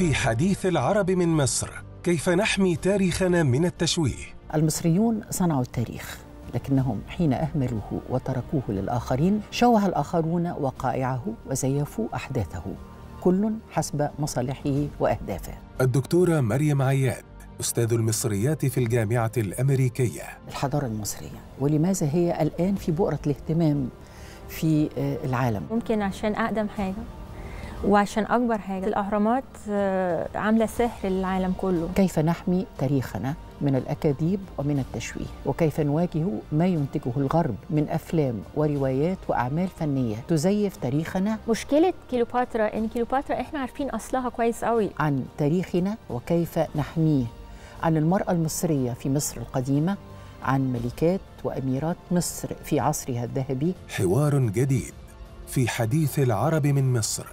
في حديث العرب من مصر، كيف نحمي تاريخنا من التشويه؟ المصريون صنعوا التاريخ، لكنهم حين أهملوه وتركوه للآخرين شوه الآخرون وقائعه وزيفوا أحداثه، كل حسب مصالحه وأهدافه. الدكتورة مريم عياد، أستاذ المصريات في الجامعة الأمريكية. الحضارة المصرية ولماذا هي الآن في بؤرة الاهتمام في العالم؟ ممكن عشان أقدم حاجة وعشان أكبر حاجة، الأهرامات عاملة سحر للعالم كله. كيف نحمي تاريخنا من الأكاذيب ومن التشويه، وكيف نواجه ما ينتجه الغرب من أفلام وروايات وأعمال فنية تزيف تاريخنا؟ مشكلة كليوباترا إن كليوباترا إحنا عارفين أصلها كويس قوي. عن تاريخنا وكيف نحميه، عن المرأة المصرية في مصر القديمة، عن ملكات وأميرات مصر في عصرها الذهبي. حوار جديد في حديث العرب من مصر.